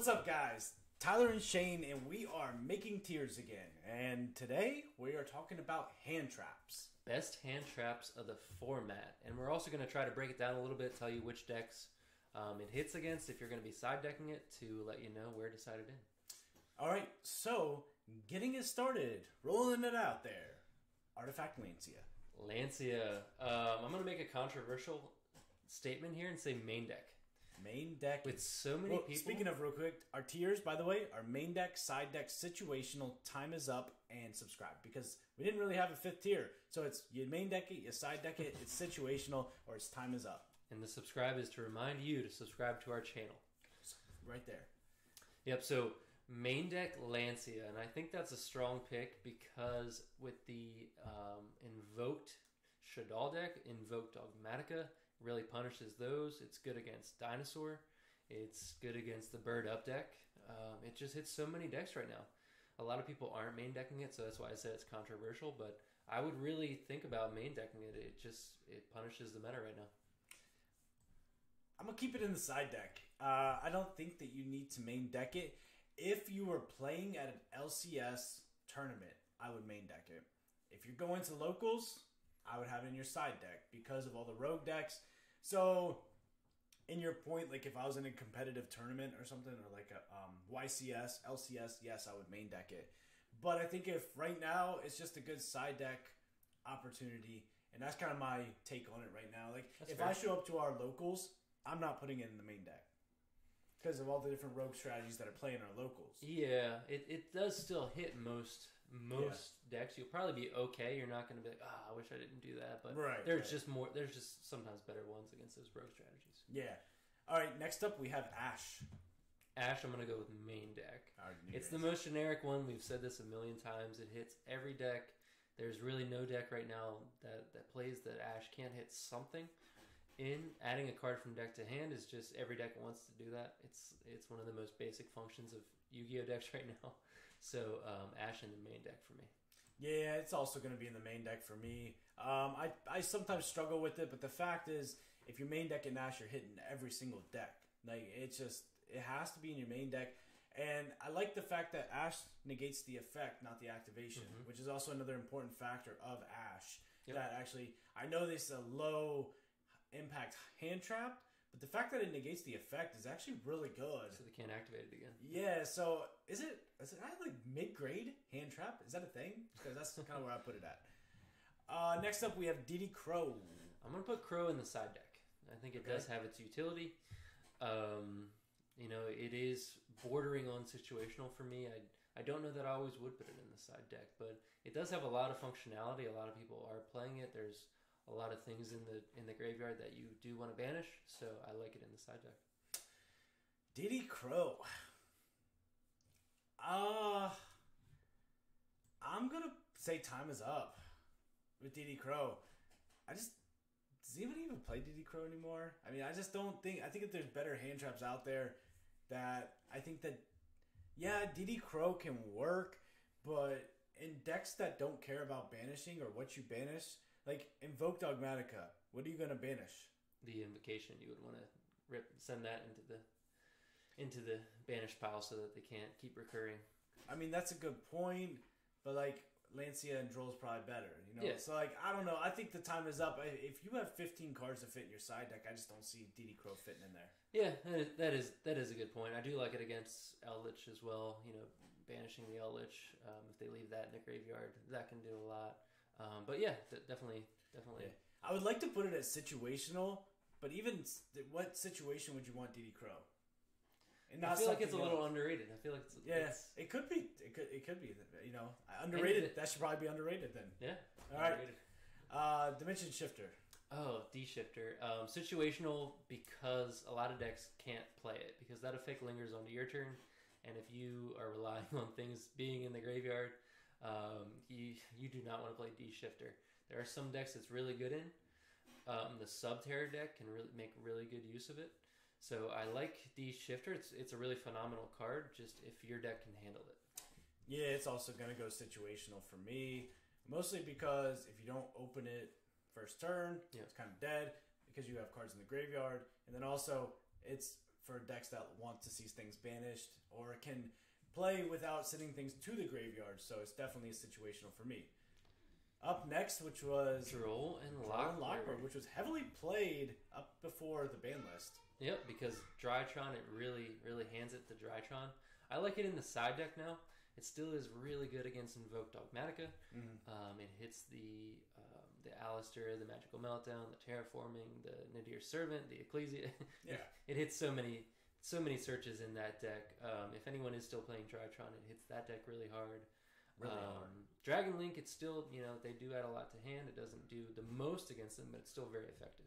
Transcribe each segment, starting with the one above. What's up, guys? Tyler and Shane, and we are making tiers again. And today we are talking about hand traps. Best hand traps of the format. And we're also going to try to break it down a little bit, tell you which decks it hits against if you're going to be side decking it, to let you know where to side it in. All right, so getting it started, rolling it out there. Artifact Lancea. Lancea. I'm going to make a controversial statement here and say main deck. Main deck. With so many people. Speaking of, real quick, our tiers, by the way, are main deck, side deck, situational, time is up, and subscribe. Because we didn't really have a fifth tier. So it's you main deck it, you side deck it, it's situational, or it's time is up. And the subscribe is to remind you to subscribe to our channel. Right there. Yep, so main deck Lancea. And I think that's a strong pick because with the Invoked Shaddoll deck, Invoked Dogmatika, really punishes those. It's good against Dinosaur. It's good against the Bird Up deck. It just hits so many decks right now. A lot of people aren't main decking it, so that's why I said it's controversial, but I would really think about main decking it. It punishes the meta right now. I'm going to keep it in the side deck. I don't think that you need to main deck it. If you were playing at an LCS tournament, I would main deck it. If you're going to locals, I would have it in your side deck because of all the rogue decks. So, in your point, like if I was in a competitive tournament or something, or like a YCS, LCS, yes, I would main deck it. But I think if right now, it's just a good side deck opportunity, and that's kind of my take on it right now. Like, that's if fair. I show up to our locals, I'm not putting it in the main deck because of all the different rogue strategies that are playing our locals. Yeah, it does still hit most decks. You'll probably be okay. You're not going to be like, I wish I didn't do that. But there's just sometimes better ones against those rogue strategies. Yeah. All right, next up we have Ash. Ash, I'm going to go with main deck. It's the most generic one. We've said this a million times. It hits every deck. There's really no deck right now that plays that Ash can't hit something in. Adding a card from deck to hand is just every deck wants to do that. It's one of the most basic functions of Yu-Gi-Oh decks right now. So Ash in the main deck for me. Yeah, it's also going to be in the main deck for me. I sometimes struggle with it, but the fact is, if you main deck in Ash, you're hitting every single deck. Like, it has to be in your main deck. And I like the fact that Ash negates the effect, not the activation, which is also another important factor of Ash. Yep. That actually, I know this is a low impact hand trap, but the fact that it negates the effect is actually really good. So they can't activate it again. Yeah, so is it like mid-grade hand trap? Is that a thing? Because that's kind of where I put it at. Next up, we have DD Crow. I'm going to put Crow in the side deck. I think it does have its utility. It is bordering on situational for me. I don't know that I always would put it in the side deck, but it does have a lot of functionality. A lot of people are playing it. There's a lot of things in the graveyard that you do want to banish, so I like it in the side deck. DD Crow. I'm gonna say time is up with DD Crow. Does anybody even play DD Crow anymore? I mean, I just don't think. I think that there's better hand traps out there. DD Crow can work, but in decks that don't care about banishing or what you banish. Like, Invoke Dogmatika, what are you going to banish? The Invocation. You would want to send that into the banish pile so that they can't keep recurring. I mean, that's a good point, but, like, Lancea and Droll's probably better, you know? Yeah. So, like, I don't know. I think the time is up. If you have 15 cards to fit in your side deck, I just don't see DD Crow fitting in there. Yeah, that is a good point. I do like it against Eldritch as well, banishing the Eldritch. If they leave that in the graveyard, that can do a lot. Definitely. Yeah. I would like to put it as situational, but even what situation would you want DD Crow? And I feel like it's a little underrated. I feel like it's it could be. It could be. Underrated. That should probably be underrated then. Yeah. All right. Dimension Shifter. Oh, D Shifter. Situational because a lot of decks can't play it because that effect lingers onto your turn, and if you are relying on things being in the graveyard. You do not want to play D Shifter. There are some decks it's really good in. The Subterra deck can really make really good use of it. So I like D Shifter. It's a really phenomenal card, just if your deck can handle it. Yeah, it's also going to go situational for me, mostly because if you don't open it first turn, it's kind of dead because you have cards in the graveyard. And then also, it's for decks that want to see things banished or can play without sending things to the graveyard. So it's definitely situational for me. Up next, which was Droll and Lock Bird, which was heavily played up before the ban list. Yep, because Drytron, it really hands it to Drytron. I like it in the side deck now. It still is really good against Invoked Dogmatika. It hits the Alistair, the Magical Meltdown, the Terraforming, the Nadir Servant, the Ecclesia. Yeah, it hits so many searches in that deck. If anyone is still playing Drytron, it hits that deck really hard. Dragon Link, it's still, you know, they do add a lot to hand. It doesn't do the most against them, but it's still very effective.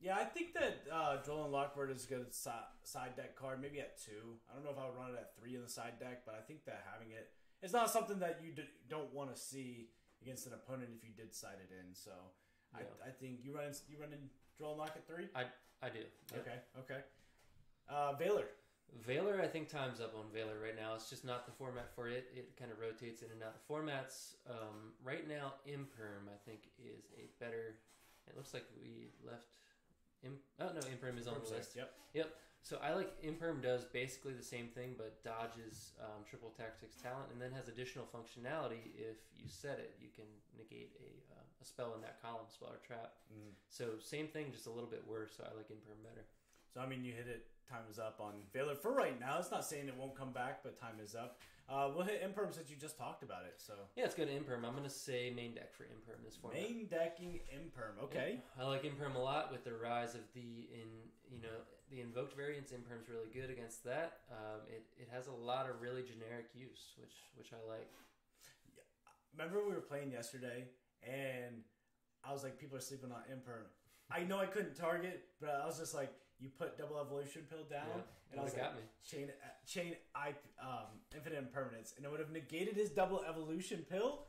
Yeah, I think that Droll and Lock Bird is a good side deck card, maybe at 2. I don't know if I would run it at 3 in the side deck, but I think that having it, it's not something that you don't want to see against an opponent if you did side it in. So yeah. I think you run in Droll and Lock at 3? I do. Yep. Okay. Valor. Valor, I think time's up on Valor right now. It's just not the format for it. It kind of rotates in and out of formats. Right now, Imperm, I think, is a better... It looks like we left... Imperm is on the list. Yep. So I like Imperm does basically the same thing, but dodges triple tactics talent and then has additional functionality. If you set it, you can negate a spell in that column, spell or trap. So same thing, just a little bit worse. So I like Imperm better. So, I mean, you hit it. Time is up on Valor for right now. It's not saying it won't come back, but time is up. We'll hit Imperm since you just talked about it. So yeah, let's go to Imperm. I'm going to say main deck for Imperm this format. Main decking Imperm. Okay. Yeah, I like Imperm a lot with the rise of the invoked variants. Imperm's really good against that. It has a lot of really generic use, which I like. Yeah. Remember we were playing yesterday, and I was like, people are sleeping on Imperm. I know I couldn't target, but I was just like, you put double evolution pill down, and I was like, Infinite Impermanence, and it would have negated his double evolution pill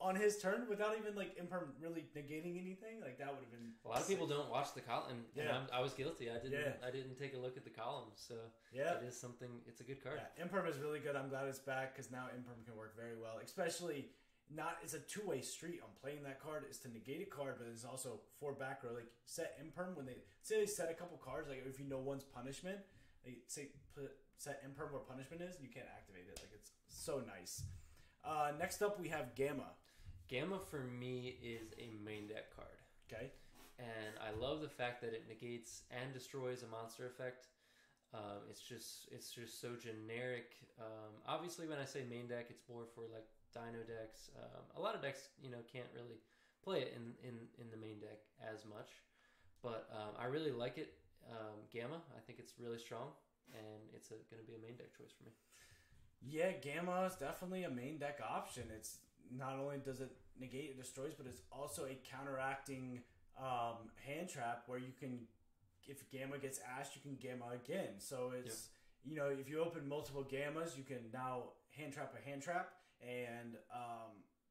on his turn without even like Imperm really negating anything. Like that would have been. A lot of people don't watch the column, and I was guilty. I didn't take a look at the column, so it is something. It's a good card. Yeah, Imperm is really good. I'm glad it's back because now Imperm can work very well, especially. It's a two-way street on playing that card is to negate a card, but there's also for back row. Like set Imperm when they set a couple cards, like if you know one's punishment, like say set Imperm where punishment is, and you can't activate it. Like it's so nice. Next up we have Gamma. Gamma for me is a main deck card. Okay. And I love the fact that it negates and destroys a monster effect. It's just so generic. Obviously when I say main deck, it's more for like Dino decks, a lot of decks, you know, can't really play it in the main deck as much, but I really like it. Gamma, I think it's really strong, and it's going to be a main deck choice for me. Yeah, Gamma is definitely a main deck option. It's not only does it negate, it destroys, but it's also a counteracting hand trap where you can, if Gamma gets Ashed, you can Gamma again. So it's, you know, if you open multiple Gammas, you can now hand trap a hand trap. And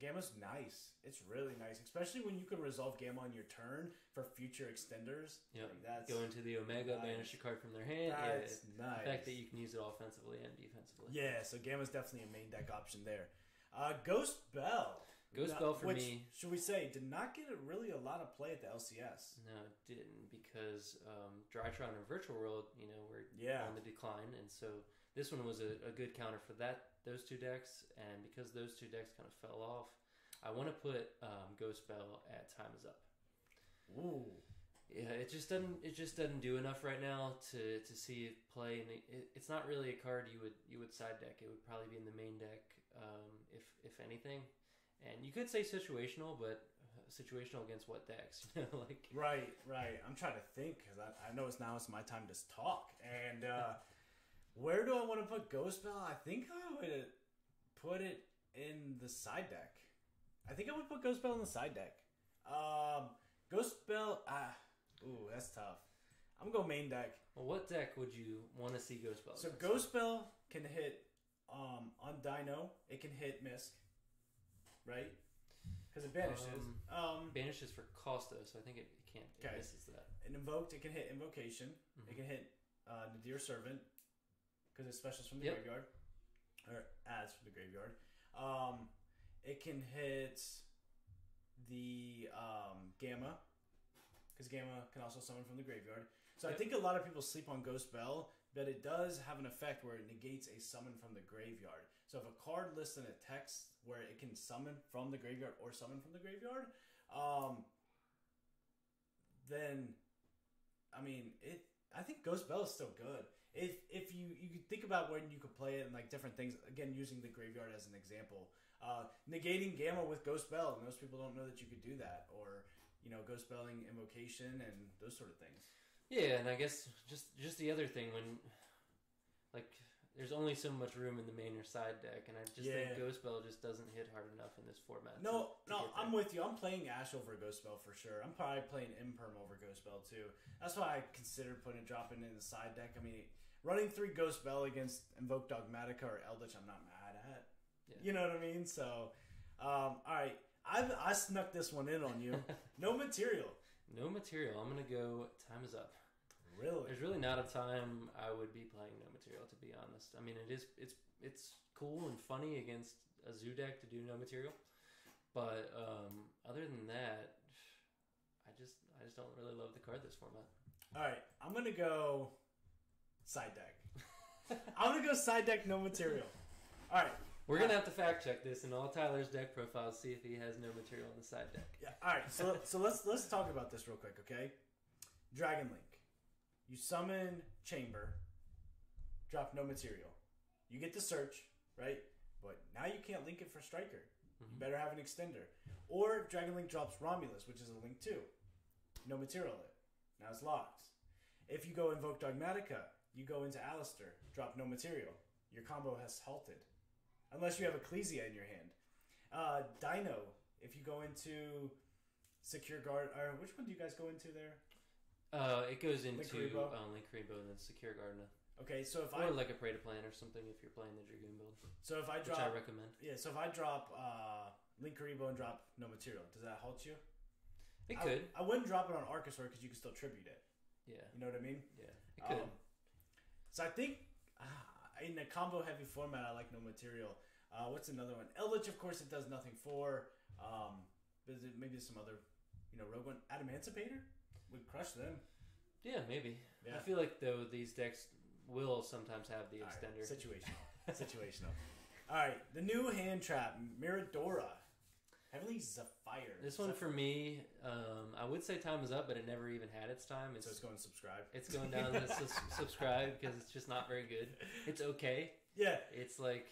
Gamma's nice. It's really nice, especially when you can resolve Gamma on your turn for future extenders. Yeah, like go into the Omega, banish a card from their hand. That's nice. The fact that you can use it offensively and defensively. Yeah, so Gamma's definitely a main deck option there. Ghost Belle. Ghost Belle for me. Should we say, did not get really a lot of play at the LCS. No, it didn't, because Drytron and Virtual World, you know, were on the decline, and so this one was a good counter for those two decks, and because those two decks kind of fell off, I want to put Ghost Belle at time is up. Ooh. Yeah, it just doesn't do enough right now to see it play, and it's not really a card you would side deck. It would probably be in the main deck, if anything, and you could say situational, but situational against what decks? You know, like right. I'm trying to think because I know it's my time to talk, and where do I want to put Ghost Belle? I think I would put it in the side deck. I think I would put Ghost Belle in the side deck. Ghost Belle, ooh, that's tough. I'm going to go main deck. Well, what deck would you want to see Ghost Belle? So Ghost Belle can hit on Dino. It can hit Misk, right? Because it banishes. Banishes for cost, though, so I think it can't. It misses that. And Invoked, it can hit Invocation. It can hit Nadir Servant because it specials from the graveyard. Or adds from the graveyard. It can hit the Gamma, because Gamma can also summon from the graveyard. So I think a lot of people sleep on Ghost Belle, but it does have an effect where it negates a summon from the graveyard. So if a card lists in a text where it can summon from the graveyard or summon from the graveyard, then, I mean, I think Ghost Belle is still good. If you could think about when you could play it and like different things, again, using the graveyard as an example. Negating Gamma with Ghost Belle, and most people don't know that you could do that, or, you know, Ghost Belling Invocation and those sort of things. Yeah, and I guess just the other thing, when, like, there's only so much room in the main or side deck, and I just think Ghost Belle just doesn't hit hard enough in this format. No, I'm with you. I'm playing Ash over Ghost Belle for sure. I'm probably playing Imperm over Ghost Belle too. That's why I considered putting dropping in the side deck. I mean, running three Ghost Belle against Invoked Dogmatika or Eldritch, I'm not mad at. Yeah. You know what I mean? So, all right. I snuck this one in on you. No Material. No Material. I'm going to go Time Is Up. Really? There's really not a time I would be playing No Material, to be honest. I mean, it's cool and funny against a zoo deck to do No Material, but other than that, I just don't really love the card this format. All right, I'm gonna go side deck. I'm gonna go side deck No Material. All right. We're going to have to fact check this in all Tyler's deck profiles, see if he has No Material on the side deck. Yeah. All right. So let's talk about this real quick, okay? Dragon Link. You summon Chamber, drop No Material. You get to search, right? But now you can't link it for Striker. Mm-hmm. You better have an extender. Or if Dragon Link drops Romulus, which is a link too, No Material it. Now it's locked. If you go Invoke Dogmatika, you go into Alistair, drop No Material. Your combo has halted. Unless you have Ecclesia in your hand. Dino, if you go into Secure Guard, or which one do you guys go into there? It goes into Linkuriboh and then Secure Gardener. Okay, so if or like a Pray to Plan or something if you're playing the Dragoon build. So if I drop, which I recommend. Yeah, so if I drop Linkuriboh and drop No Material, does that halt you? It could. I wouldn't drop it on Archosaur because you can still tribute it. Yeah. You know what I mean? Yeah. It could. So I think in a combo heavy format, I like No Material. What's another one? Eldritch, of course, it does nothing for. Maybe some other, you know, rogue one. Adamantipator would crush them. Yeah, maybe. Yeah. I feel like though these decks will sometimes have the extender. Right. Situational. All right, the new hand trap, Miradora, Heavenly Zephyr. This one for me, I would say Time Is Up, but it never even had its time. So it's going Subscribe. It's going down to Subscribe because it's just not very good. It's okay. Yeah. It's like,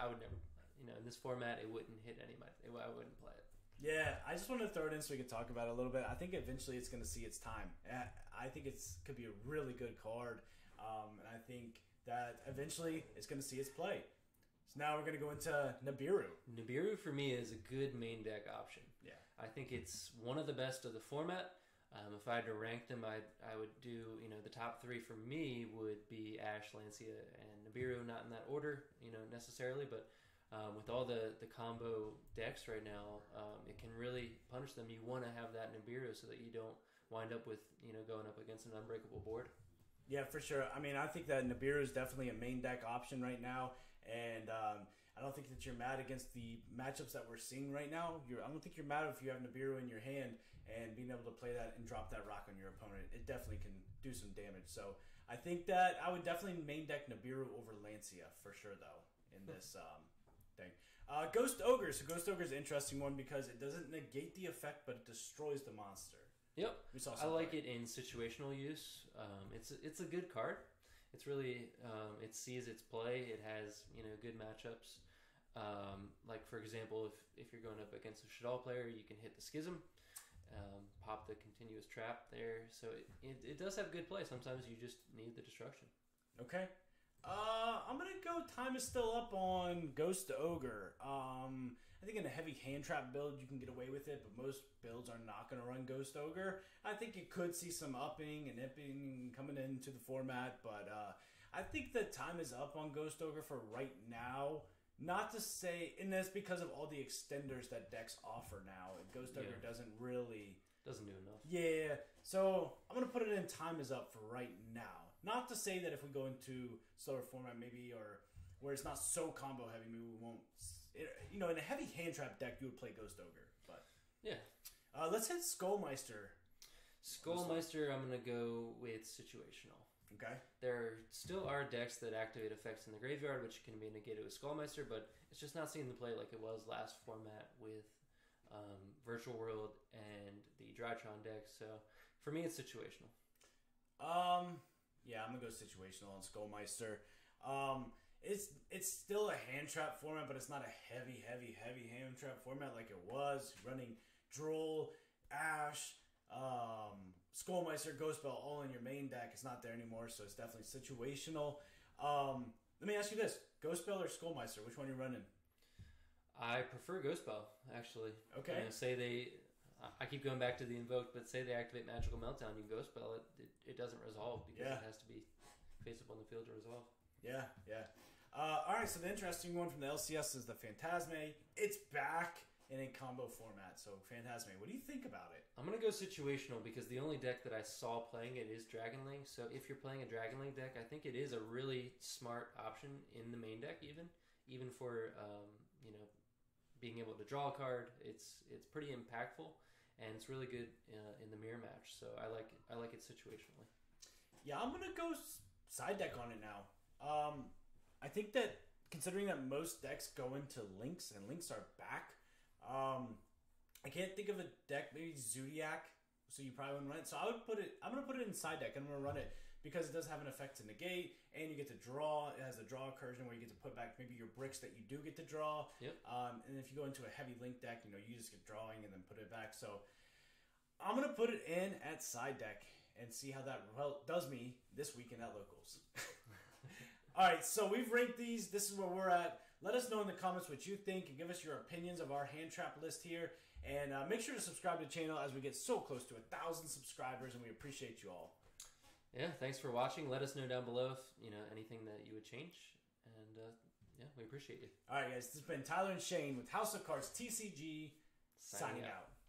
I would never, you know, in this format, it wouldn't hit anybody. I wouldn't play it. Yeah, I just want to throw it in so we can talk about it a little bit. I think eventually it's going to see its time. I think it could be a really good card, and I think that eventually it's going to see its play. So now we're going to go into Nibiru. Nibiru, for me, is a good main deck option. Yeah. I think it's one of the best of the format. If I had to rank them, I would do, you know, the top three for me would be Ash, Lancea, and Nibiru. Not in that order, you know, necessarily, but with all the combo decks right now, it can really punish them. You want to have that Nibiru so that you don't wind up with, you know, going up against an unbreakable board. Yeah, for sure. I mean, I think that Nibiru is definitely a main deck option right now. And I don't think that you're mad against the matchups that we're seeing right now. I don't think you're mad if you have Nibiru in your hand and being able to play that and drop that rock on your opponent. It definitely can do some damage. So I think that I would definitely main deck Nibiru over Lancea for sure, though, in this thing. Ghost Ogre. So Ghost Ogre is an interesting one because it doesn't negate the effect, but it destroys the monster. Yep. I like it in situational use. It's a good card. It's really, it sees its play. It has, you know, good matchups. Like, for example, if you're going up against a Shaddoll player, you can hit the Schism, pop the continuous trap there. So it does have good play. Sometimes you just need the destruction. Okay. I'm going to go Time Is Still Up on Ghost Ogre. I think in a heavy hand trap build, you can get away with it, but most builds are not going to run Ghost Ogre. I think you could see some upping and nipping coming into the format, but I think the time is up on Ghost Ogre for right now. Not to say, and that's because of all the extenders that decks offer now. Ghost Ogre doesn't really... Doesn't do enough. Yeah, so I'm going to put it in Time Is Up for right now. Not to say that if we go into slower format maybe or where it's not so combo heavy, maybe we won't. You know, in a heavy hand trap deck, you would play Ghost Ogre. But yeah, let's hit Skullmeister. Skullmeister, I'm going to go with situational. Okay. There still are decks that activate effects in the graveyard, which can be negated with Skullmeister, but it's just not seeing the play like it was last format with Virtual World and the Drytron deck. So for me, it's situational. Yeah, I'm going to go situational on Skullmeister. It's still a hand trap format, but it's not a heavy hand trap format like it was running Droll, Ash, Skullmeister, Ghost Belle all in your main deck. It's not there anymore, so it's definitely situational. Let me ask you this: Ghost Belle or Skullmeister? Which one are you running? I prefer Ghost Belle, actually. Okay. You know, say they, I keep going back to the Invoked, but say they activate Magical Meltdown, you Ghost Belle it. It doesn't resolve because it has to be face up on the field to resolve. Yeah, yeah. All right, so the interesting one from the LCS is the Phantasmé. It's back and in combo format, so Phantasmé. What do you think about it? I'm going to go situational because the only deck that I saw playing it is Dragon Link. So if you're playing a Dragon Link deck, I think it is a really smart option in the main deck even for being able to draw a card. It's pretty impactful, and it's really good in the mirror match. So I like it situationally. Yeah, I'm going to go side deck on it now. I think that considering that most decks go into Links and Links are back, I can't think of a deck, maybe Zoodiac, so you probably wouldn't run it. So I'm going to put it in side deck and I'm going to run it because it does have an effect to negate and you get to draw. It has a draw incursion where you get to put back maybe your bricks that you do get to draw. Yep. And if you go into a heavy Link deck, you just get drawing and then put it back. So I'm going to put it in at side deck and see how that does me this weekend at Locals. All right, so we've ranked these. This is where we're at. Let us know in the comments what you think and give us your opinions of our hand trap list here. And make sure to subscribe to the channel as we get so close to 1,000 subscribers, and we appreciate you all. Yeah, thanks for watching. Let us know down below if anything that you would change. And yeah, we appreciate you. All right, guys, this has been Tyler and Shane with House of Cards TCG signing out.